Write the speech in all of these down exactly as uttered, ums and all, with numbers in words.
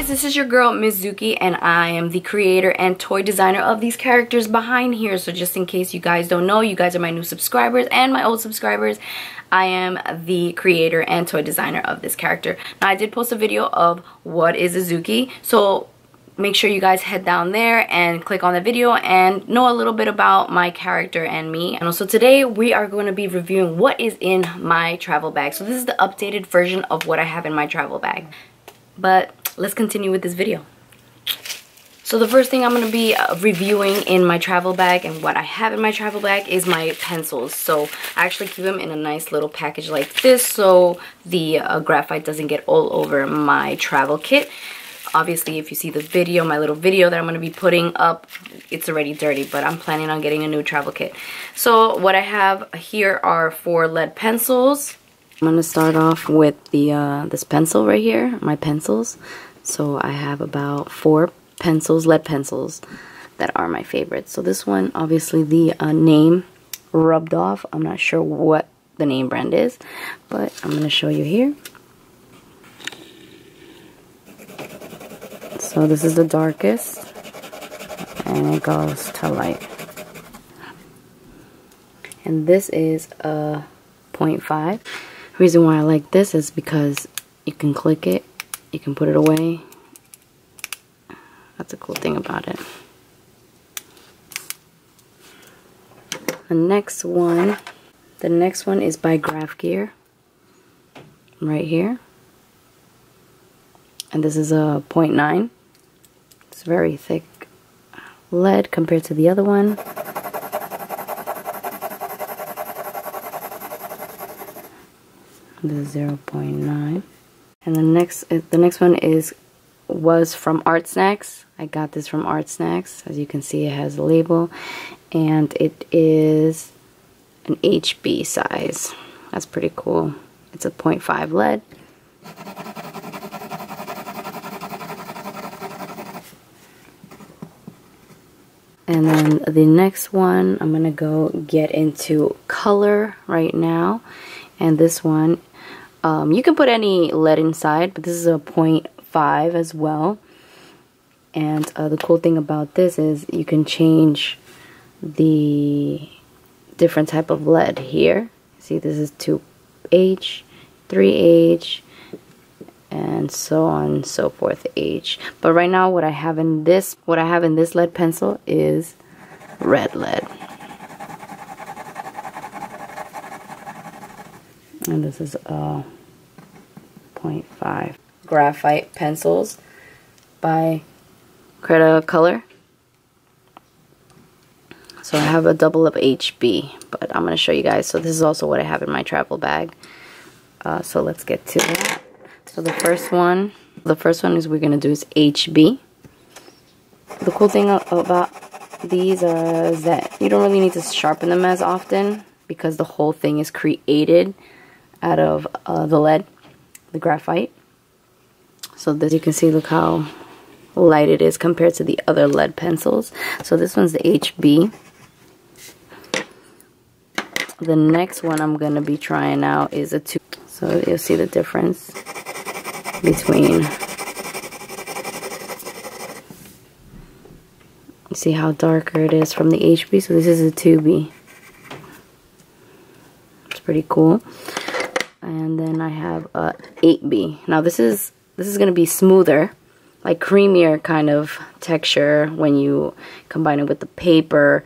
guys, this is your girl Mizuki, and I am the creator and toy designer of these characters behind here. So just in case you guys don't know, you guys are my new subscribers and my old subscribers, I am the creator and toy designer of this character. Now I did post a video of what is a Mizuki, so make sure you guys head down there and click on the video and know a little bit about my character and me. And also today we are going to be reviewing what is in my travel bag. So this is the updated version of what I have in my travel bag. But let's continue with this video. So the first thing I'm going to be reviewing in my travel bag and what I have in my travel bag is my pencils. So I actually keep them in a nice little package like this so the uh, graphite doesn't get all over my travel kit. Obviously, if you see the video, my little video that I'm going to be putting up, it's already dirty, but I'm planning on getting a new travel kit. So what I have here are four lead pencils. I'm going to start off with the uh, this pencil right here, my pencils. So I have about four pencils, lead pencils, that are my favorites. So this one, obviously the uh, name rubbed off. I'm not sure what the name brand is, but I'm going to show you here. So this is the darkest, and it goes to light. And this is a point five. Reason why I like this is because you can click it, you can put it away. That's a cool thing about it. The next one, the next one is by Graph Gear, right here. And this is a point nine. It's very thick lead compared to the other one. This is zero point nine. And the next the next one is was from ArtSnacks. I got this from ArtSnacks. As you can see, it has a label and it is an H B size. That's pretty cool. It's a point five lead. And then the next one, I'm going to go get into color right now. And this one, um, you can put any lead inside, but this is a point five as well. And uh, the cool thing about this is you can change the different type of lead here. See, this is two H, three H, and so on and so forth, H. But right now what I have in this what I have in this lead pencil is red lead, and this is a point five. Graphite pencils by Creta Color. So I have a double of H B, but I'm going to show you guys. So this is also what I have in my travel bag, uh, so let's get to it. So the first one, the first one is we're gonna do is H B. The cool thing about these uh, is that you don't really need to sharpen them as often because the whole thing is created out of uh, the lead, the graphite. So this, you can see, look how light it is compared to the other lead pencils. So this one's the H B. The next one I'm gonna be trying out is a two. So you'll see the difference between, you see how darker it is from the H B, so this is a two B. It's pretty cool. And then I have a eight B. Now this is this is gonna be smoother, like creamier kind of texture when you combine it with the paper.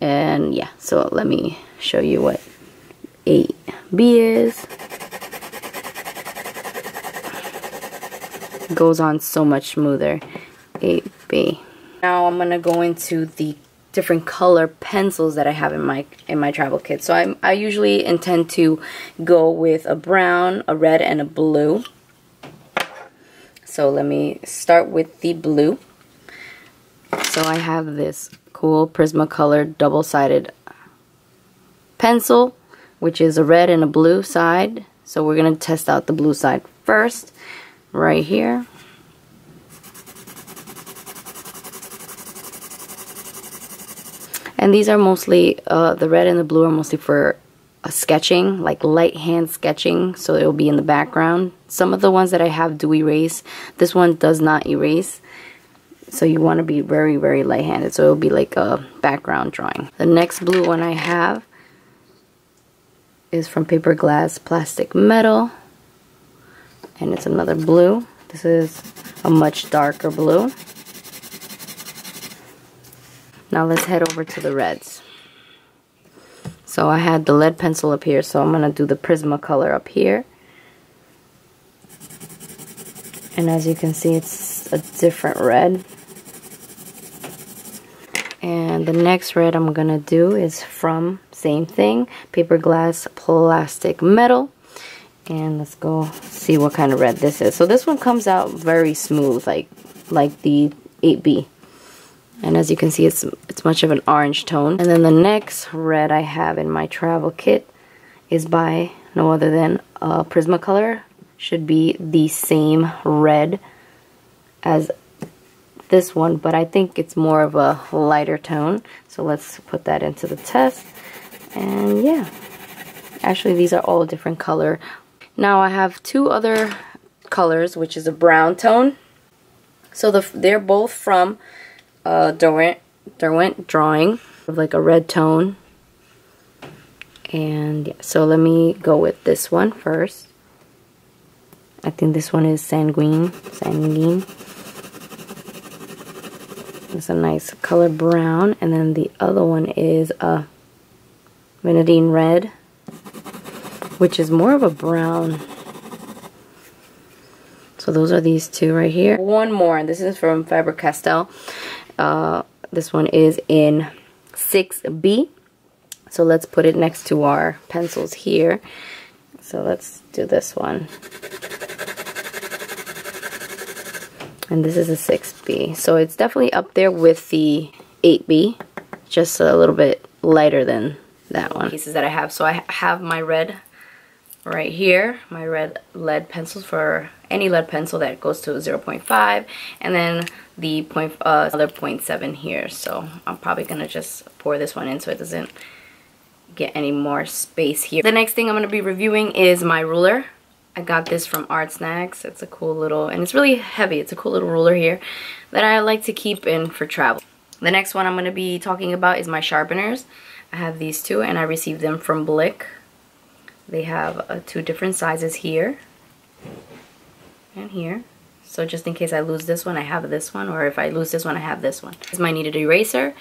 And yeah, so let me show you what eight B is. Goes on so much smoother. eight B. Now I'm gonna go into the different color pencils that I have in my in my travel kit. So I I usually intend to go with a brown, a red, and a blue. So let me start with the blue. So I have this cool Prismacolor double-sided pencil, which is a red and a blue side. So we're gonna test out the blue side first. Right here. And these are mostly, uh, the red and the blue are mostly for a sketching, like light hand sketching, so it'll be in the background. Some of the ones that I have do erase. This one does not erase. So you want to be very, very light-handed. So it'll be like a background drawing. The next blue one I have is from Paper Glass Plastic Metal. And it's another blue. This is a much darker blue. Now let's head over to the reds. So I had the lead pencil up here, so I'm going to do the Prismacolor up here. And as you can see, it's a different red. And the next red I'm going to do is from, same thing, Paper Glass Plastic Metal. And let's go see what kind of red this is. So this one comes out very smooth, like like the eight B. And as you can see, it's it's much of an orange tone. And then the next red I have in my travel kit is by no other than uh, Prismacolor. Should be the same red as this one, but I think it's more of a lighter tone. So let's put that into the test. And yeah, actually these are all different color. Now I have two other colors, which is a brown tone. So the, they're both from uh, Derwent, Derwent drawing, of like a red tone. And yeah, so let me go with this one first. I think this one is sanguine, sanguine. It's a nice color brown, and then the other one is a Grenadine Red, which is more of a brown. So those are these two right here. One more, and this is from Faber-Castell. Uh, this one is in six B. So let's put it next to our pencils here. So let's do this one. And this is a six B, so it's definitely up there with the eight B, just a little bit lighter than that one. Pieces that I have, so I have my red right here, my red lead pencils for any lead pencil that goes to zero point five, and then the point, uh, other point seven here, so I'm probably going to just pour this one in so it doesn't get any more space here. The next thing I'm going to be reviewing is my ruler. I got this from ArtSnacks. It's a cool little, and it's really heavy. It's a cool little ruler here that I like to keep in for travel. The next one I'm going to be talking about is my sharpeners. I have these two, and I received them from Blick. They have uh, two different sizes here and here. So just in case I lose this one, I have this one, or if I lose this one, I have this one. This is my kneaded eraser.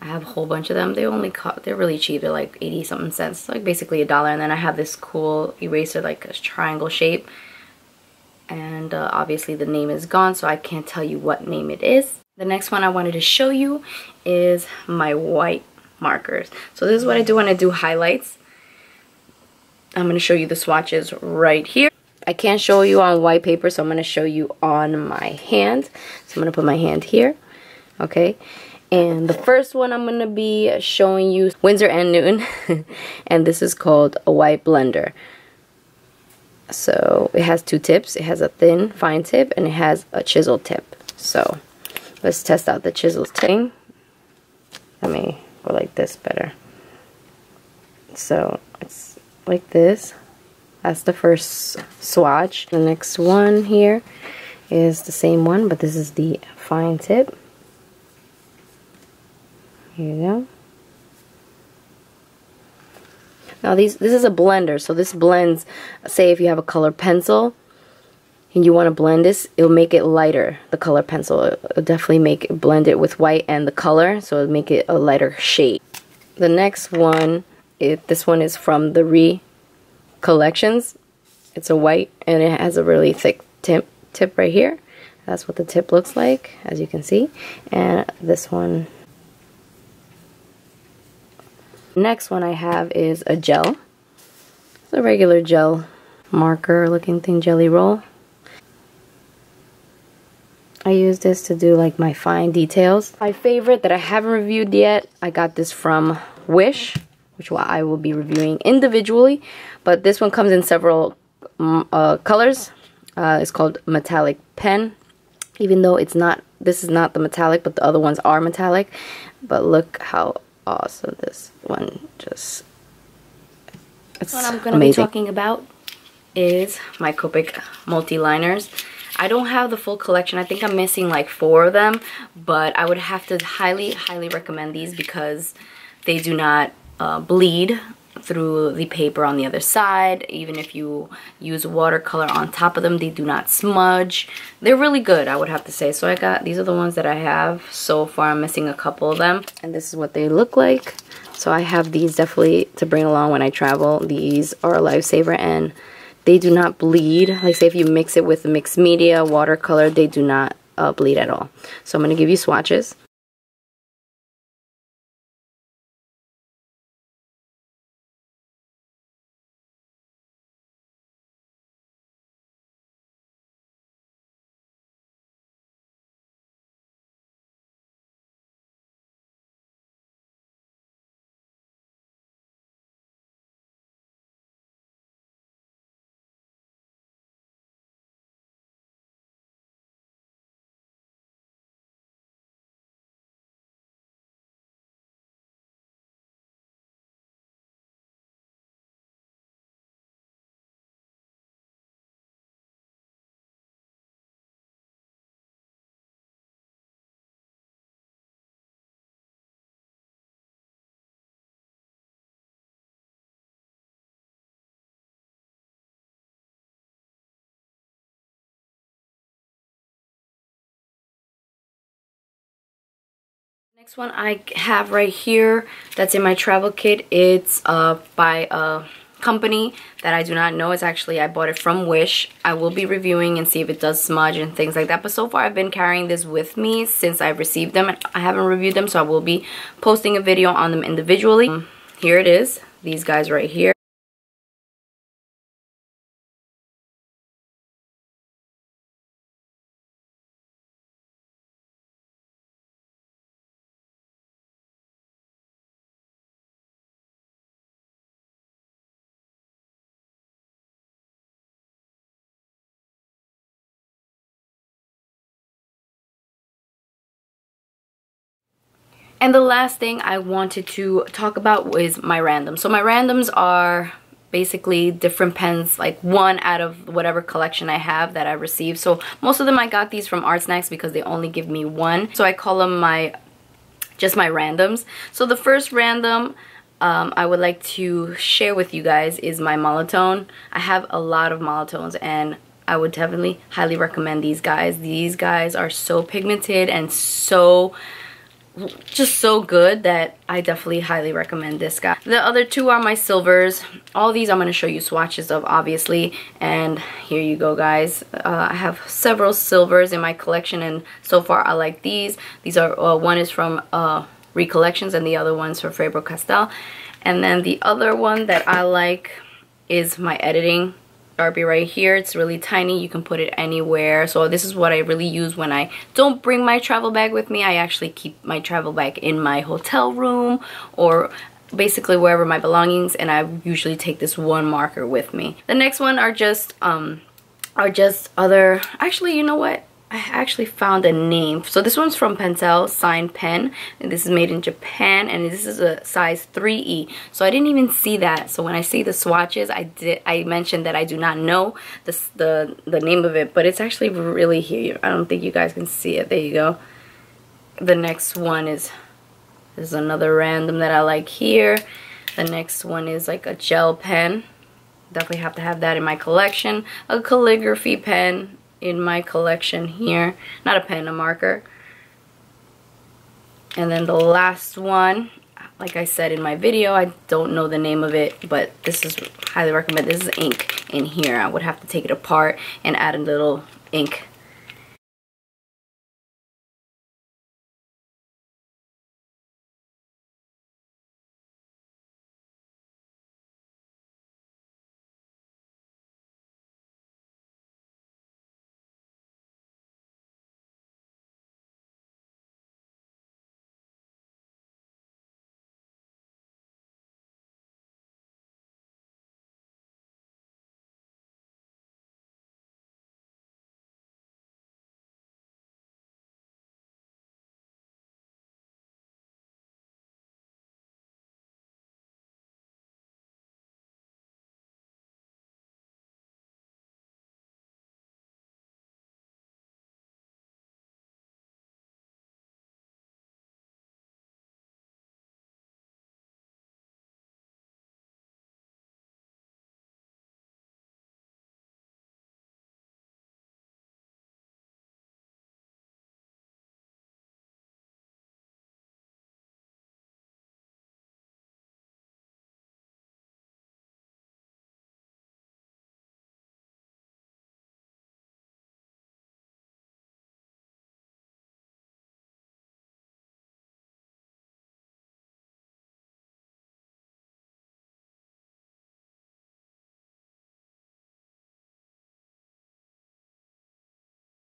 I have a whole bunch of them. They only cost, they're really cheap. They're like eighty something cents, so like basically a dollar. And then I have this cool eraser, like a triangle shape. And uh, obviously the name is gone, so I can't tell you what name it is. The next one I wanted to show you is my white markers. So this is what I do when I do highlights. I'm going to show you the swatches right here. I can't show you on white paper, so I'm going to show you on my hand. So I'm going to put my hand here. Okay. And the first one I'm going to be showing you, Winsor and Newton, and this is called a white blender. So it has two tips. It has a thin, fine tip, and it has a chisel tip. So let's test out the chisel tip. Let me go like this better. So it's like this. That's the first swatch. The next one here is the same one, but this is the fine tip. Here you go. Now these, this is a blender, so this blends, say if you have a colored pencil and you want to blend this, it'll make it lighter, the color pencil. It'll definitely make it, blend it with white and the color, so it'll make it a lighter shade. The next one, it, this one is from the Recollections. It's a white, and it has a really thick tip, tip right here. That's what the tip looks like, as you can see. And this one, next one I have is a gel. It's a regular gel marker looking thing, Jelly Roll. I use this to do like my fine details. My favorite that I haven't reviewed yet, I got this from Wish, which I will be reviewing individually, but this one comes in several uh, colors. Uh, it's called Metallic Pen, even though it's not, this is not the metallic, but the other ones are metallic. But look how awesome this one just It's what I'm going to be talking about is my Copic Multiliners. I don't have the full collection. I think I'm missing like four of them, but I would have to highly, highly recommend these because they do not uh, bleed through the paper on the other side. Even if you use watercolor on top of them, they do not smudge. They're really good, I would have to say. So I got, these are the ones that I have so far. I'm missing a couple of them, and this is what they look like. So I have these definitely to bring along when I travel. These are a lifesaver, and they do not bleed. Like, say if you mix it with mixed media, watercolor, they do not uh, bleed at all. So I'm going to give you swatches. Next one I have right here that's in my travel kit. It's uh, by a company that I do not know. It's actually, I bought it from Wish. I will be reviewing and see if it does smudge and things like that. But so far I've been carrying this with me since I've received them. And I haven't reviewed them, so I will be posting a video on them individually. Um, here it is, these guys right here. And the last thing I wanted to talk about was my randoms. So my randoms are basically different pens, like one out of whatever collection I have that I received. So most of them, I got these from ArtSnacks because they only give me one. So I call them my, just my randoms. So the first random um, I would like to share with you guys is my Molotone. I have a lot of Molotones, and I would definitely highly recommend these guys. These guys are so pigmented and so... just so good that I definitely highly recommend this guy. The other two are my silvers. All these I'm going to show you swatches of, obviously, and here you go, guys. uh, I have several silvers in my collection, and so far I like these. These are uh, one is from uh, Recollections, and the other one's from Faber-Castell. And then the other one that I like is my editing Sharpie right here. It's really tiny, you can put it anywhere. So this is what I really use when I don't bring my travel bag with me. I actually keep my travel bag in my hotel room or basically wherever my belongings, and I usually take this one marker with me. The next one are just um are just other, actually, you know what, I actually found a name. So this one's from Pentel Sign Pen, and this is made in Japan, and this is a size three E. So I didn't even see that. So when I see the swatches, I did. I mentioned that I do not know the the, the name of it, but it's actually really here. I don't think you guys can see it. There you go. The next one is this is another random that I like here. The next one is like a gel pen. Definitely have to have that in my collection. A calligraphy pen in my collection here, not a pen, a marker. And then the last one, like I said in my video, I don't know the name of it, but this is highly recommended. This is ink in here. I would have to take it apart and add a little ink.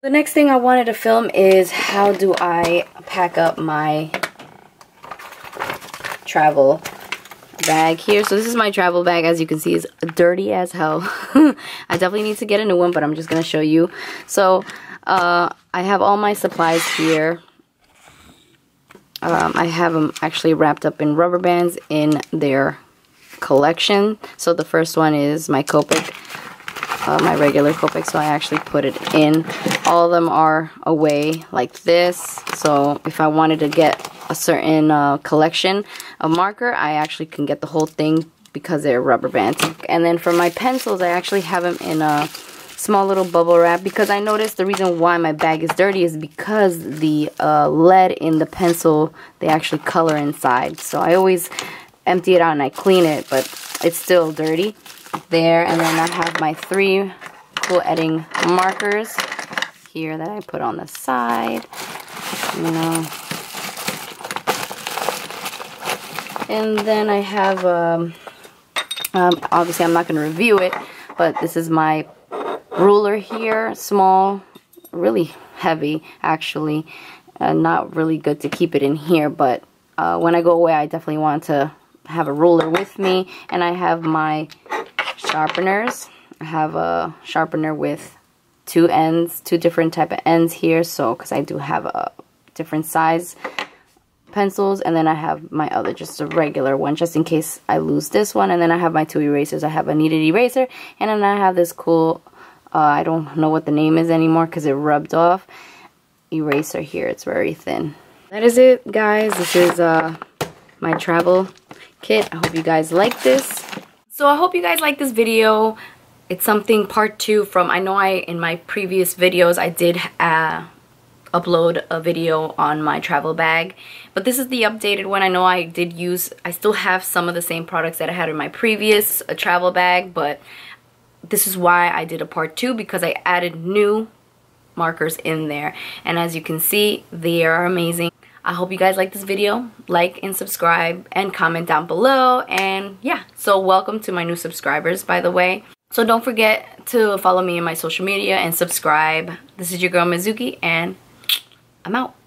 The next thing I wanted to film is how do I pack up my travel bag here. So this is my travel bag, as you can see, is dirty as hell. I definitely need to get a new one, but I'm just going to show you. So uh, I have all my supplies here. Um, I have them actually wrapped up in rubber bands in their collection. So the first one is my Copic. Uh, my regular Copic, so I actually put it in. All of them are away like this, so if I wanted to get a certain uh, collection of marker, I actually can get the whole thing because they're rubber bands. And then for my pencils, I actually have them in a small little bubble wrap, because I noticed the reason why my bag is dirty is because the uh, lead in the pencil, they actually color inside. So I always empty it out and I clean it, but it's still dirty. There, and then I have my three cool edding markers here that I put on the side, you know. And then I have, um, um, obviously I'm not going to review it, but this is my ruler here, small, really heavy actually, uh, not really good to keep it in here, but uh, when I go away I definitely want to have a ruler with me. And I have my sharpeners. I have a sharpener with two ends, two different type of ends here, so because I do have a different size pencils. And then I have my other, just a regular one, just in case I lose this one. And then I have my two erasers. I have a kneaded eraser, and then I have this cool, uh, I don't know what the name is anymore because it rubbed off, eraser here. It's very thin. That is it, guys. This is uh, my travel kit. I hope you guys like this. So I hope you guys like this video. It's something part two from, I know I in my previous videos I did uh, upload a video on my travel bag, but this is the updated one. I know I did use, I still have some of the same products that I had in my previous uh, travel bag, but this is why I did a part two, because I added new markers in there. And as you can see, they are amazing. I hope you guys like this video. Like and subscribe and comment down below. And yeah, so welcome to my new subscribers, by the way. So don't forget to follow me in my social media and subscribe. This is your girl Mizuki, and I'm out.